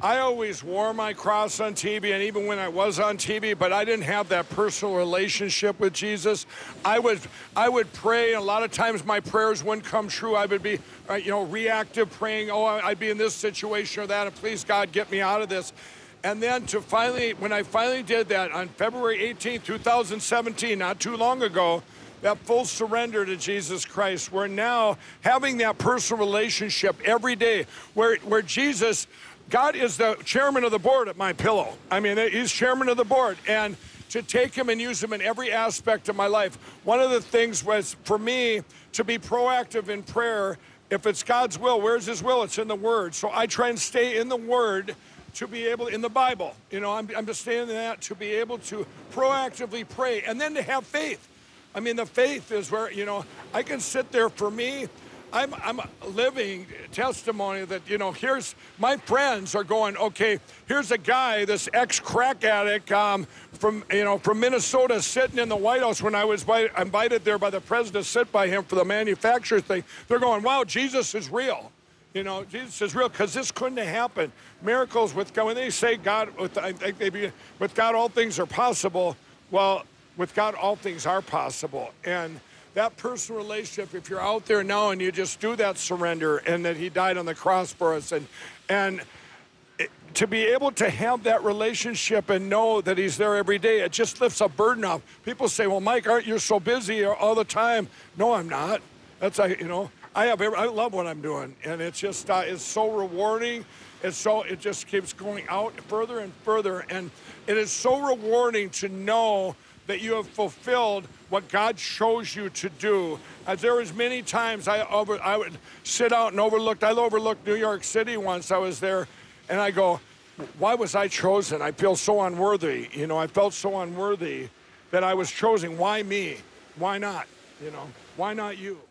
I always wore my cross on TV, and even when I was on TV, but I didn't have that personal relationship with Jesus. I would pray, and a lot of times my prayers wouldn't come true. I would be, you know, reactive praying, oh, I'd be in this situation or that, and please, God, get me out of this. And then to finally, when I finally did that on February 18, 2017, not too long ago, that full surrender to Jesus Christ, we're now having that personal relationship every day where Jesus, God is the chairman of the board at MyPillow. I mean, he's chairman of the board. And to take him and use him in every aspect of my life. One of the things was, for me, to be proactive in prayer. If it's God's will, where's his will? It's in the Word. So I try and stay in the Word to be able, in the Bible. You know, I'm just staying in that to be able to proactively pray and then to have faith. I mean, the faith is where, you know, I can sit there for me. I'm a living testimony that, you know, here's, my friends are going, okay, here's a guy, this ex-crack addict from Minnesota sitting in the White House when I was invited there by the president to sit by him for the manufacturer thing. They're going, wow, Jesus is real. You know, Jesus is real, because this couldn't have happened. Miracles with God, when they say God, with God all things are possible, well, with God all things are possible. And that personal relationship, if you're out there now and you just do that surrender and that he died on the cross for us, and to be able to have that relationship and know that he's there every day, it just lifts a burden off. People say, well, Mike, aren't you so busy all the time? No, I'm not. That's, you know, I love what I'm doing, and it's just, it's so rewarding. And so it just keeps going out further and further, and it is so rewarding to know that you have fulfilled what God shows you to do. As there was many times I would sit out and overlook. I overlooked New York City once. I was there, and I go, why was I chosen? I feel so unworthy. You know, I felt so unworthy that I was chosen. Why me? Why not? You know, why not you?